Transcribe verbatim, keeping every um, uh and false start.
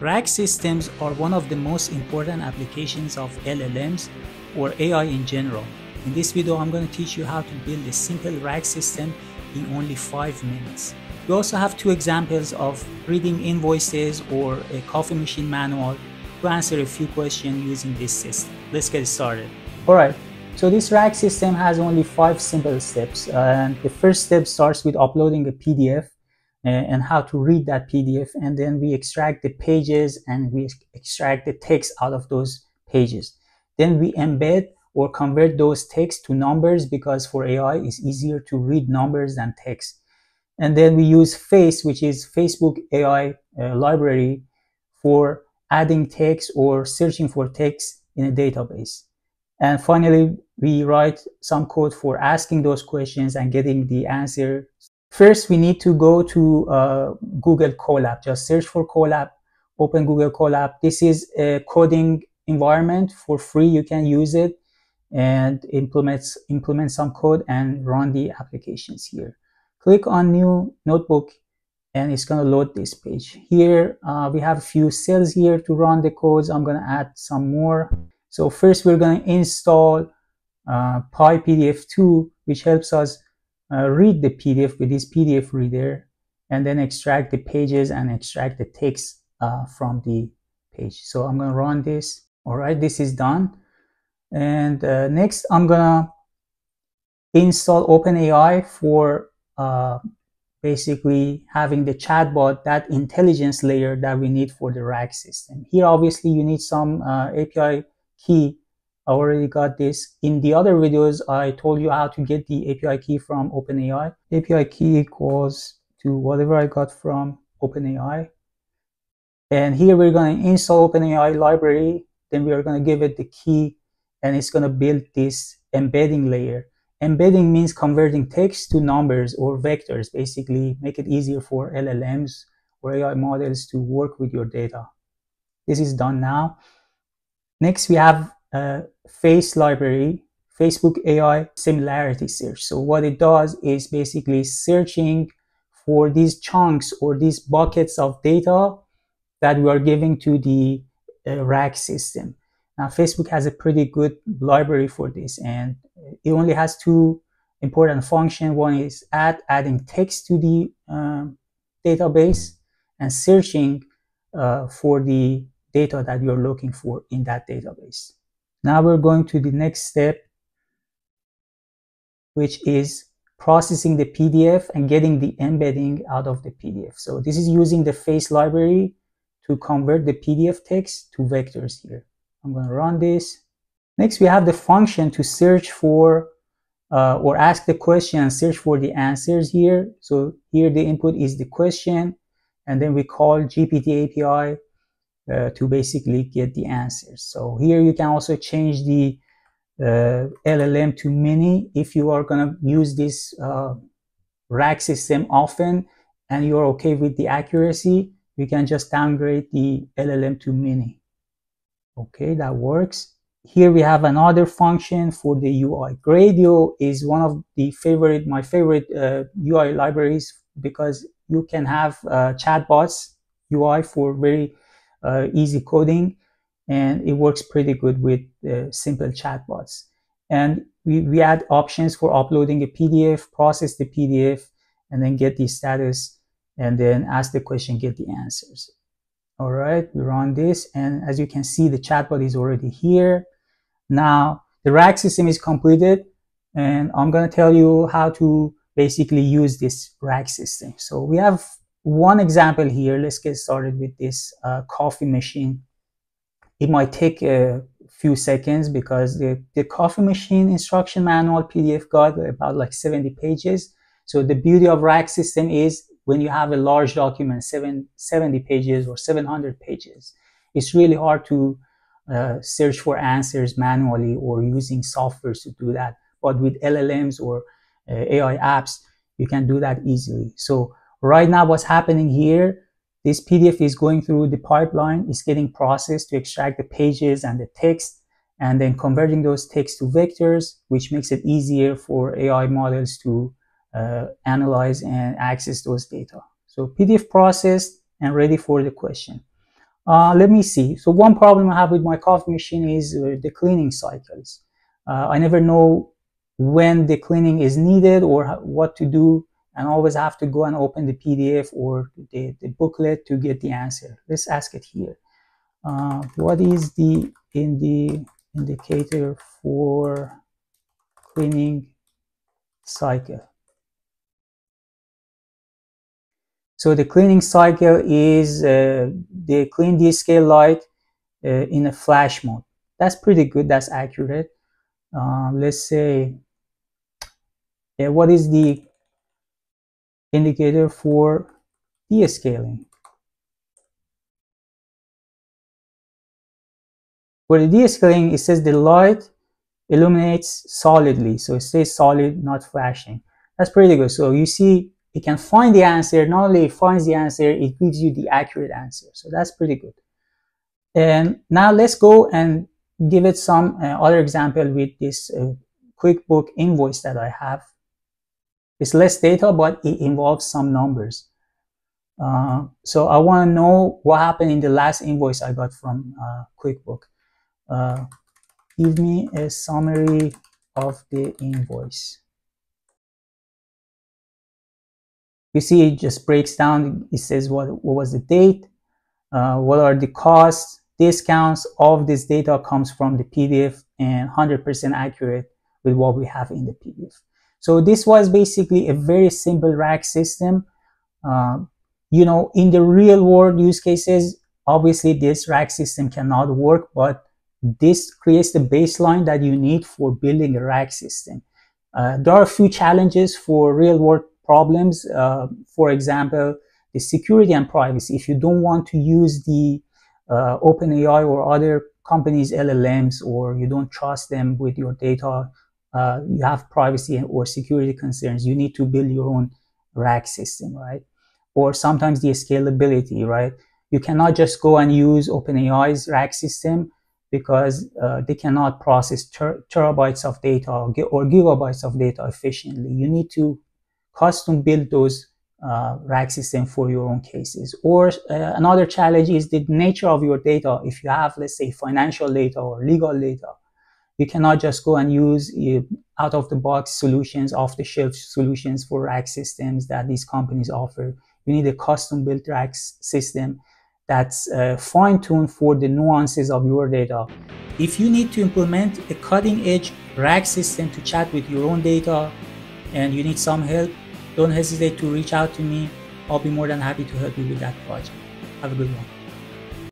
R A G systems are one of the most important applications of L L Ms or A I in general. In this video, I'm going to teach you how to build a simple R A G system in only five minutes. We also have two examples of reading invoices or a coffee machine manual to answer a few questions using this system. Let's get started. Alright, so this R A G system has only five simple steps. And the first step starts with uploading a P D F. And how to read that P D F, and then we extract the pages and we extract the text out of those pages. Then we embed or convert those text to numbers, because for A I it's easier to read numbers than text. And then we use FAISS, which is Facebook A I uh, library, for adding text or searching for text in a database. And finally, we write some code for asking those questions and getting the answer. First, we need to go to uh, Google Colab. Just search for Colab, open Google Colab. This is a coding environment for free. You can use it and implement, implement some code and run the applications here. Click on New Notebook and it's going to load this page. Here uh, we have a few cells here to run the codes. I'm going to add some more. So first we're going to install uh, Py P D F two, which helps us Uh, read the P D F with this P D F reader, and then extract the pages and extract the text uh, from the page. So I'm going to run this. All right, this is done. And uh, next, I'm going to install OpenAI for uh, basically having the chatbot, that intelligence layer that we need for the R A G system. Here, obviously, you need some uh, A P I key. I already got this. In the other videos, I told you how to get the A P I key from OpenAI. A P I key equals to whatever I got from OpenAI. And here we're going to install OpenAI library. Then we are going to give it the key, and it's going to build this embedding layer. Embedding means converting text to numbers or vectors, basically make it easier for L L Ms or A I models to work with your data. This is done now. Next, we have Uh, FAISS library, Facebook A I similarity search. So what it does is basically searching for these chunks or these buckets of data that we are giving to the uh, R A G system. Now Facebook has a pretty good library for this, and it only has two important functions. One is add, adding text to the um, database, and searching uh, for the data that you're looking for in that database. Now we're going to the next step, which is processing the P D F and getting the embedding out of the P D F. So this is using the FAISS library to convert the P D F text to vectors here. I'm going to run this. Next, we have the function to search for uh, or ask the question and search for the answers here. So here the input is the question, and then we call G P T A P I Uh, to basically get the answers. So here you can also change the uh, L L M to mini if you are going to use this uh, R A G system often and you're okay with the accuracy. You can just downgrade the L L M to mini. Okay, that works. Here we have another function for the U I. Gradio is one of the favorite, my favorite uh, U I libraries, because you can have uh, chatbots U I for very Uh, easy coding, and it works pretty good with uh, simple chatbots. And we, we add options for uploading a P D F, process the P D F, and then get the status, and then ask the question, get the answers. All right, we run this, and as you can see, the chatbot is already here. Now the R A G system is completed, and I'm going to tell you how to basically use this R A G system. So we have one example here. Let's get started with this uh, coffee machine. It might take a few seconds because the, the coffee machine instruction manual P D F got about like seventy pages. So the beauty of R A G system is when you have a large document, seven, seventy pages or seven hundred pages, it's really hard to uh, search for answers manually or using softwares to do that. But with L L Ms or uh, A I apps, you can do that easily. So right now what's happening here, this P D F is going through the pipeline, it's getting processed to extract the pages and the text, and then converting those text to vectors, which makes it easier for A I models to uh, analyze and access those data. So P D F processed and ready for the question. Uh, let me see. So one problem I have with my coffee machine is uh, the cleaning cycles. Uh, I never know when the cleaning is needed or what to do, and always have to go and open the P D F or the, the booklet to get the answer. Let's ask it here. Uh, what is the in the indicator for cleaning cycle? So the cleaning cycle is uh, the clean descale light uh, in a flash mode. That's pretty good. That's accurate. Uh, let's say, uh, what is the indicator for descaling? For the descaling, it says the light illuminates solidly, so it stays solid, not flashing. That's pretty good. So you see, it can find the answer. Not only it finds the answer, it gives you the accurate answer. So that's pretty good. And now let's go and give it some uh, other example with this uh, QuickBook invoice that I have. It's less data, but it involves some numbers. Uh, so I want to know what happened in the last invoice I got from uh, QuickBook. Uh, give me a summary of the invoice. You see, it just breaks down. It says what, what was the date, uh, what are the costs, discounts. All of this data comes from the P D F and one hundred percent accurate with what we have in the P D F. So this was basically a very simple RAG system. Uh, you know, in the real world use cases, obviously this RAG system cannot work, but this creates the baseline that you need for building a RAG system. Uh, there are a few challenges for real world problems. Uh, for example, the security and privacy. If you don't want to use the uh, OpenAI or other companies' L L Ms, or you don't trust them with your data, Uh, you have privacy or security concerns, you need to build your own RAG system, right? Or sometimes the scalability, right? You cannot just go and use OpenAI's RAG system because uh, they cannot process ter terabytes of data or, or gigabytes of data efficiently. You need to custom build those uh, RAG system for your own cases. Or uh, another challenge is the nature of your data. If you have, let's say, financial data or legal data, you cannot just go and use uh, out-of-the-box solutions, off-the-shelf solutions for RAG systems that these companies offer. You need a custom-built RAG system that's uh, fine-tuned for the nuances of your data. If you need to implement a cutting-edge RAG system to chat with your own data and you need some help, don't hesitate to reach out to me. I'll be more than happy to help you with that project. Have a good one.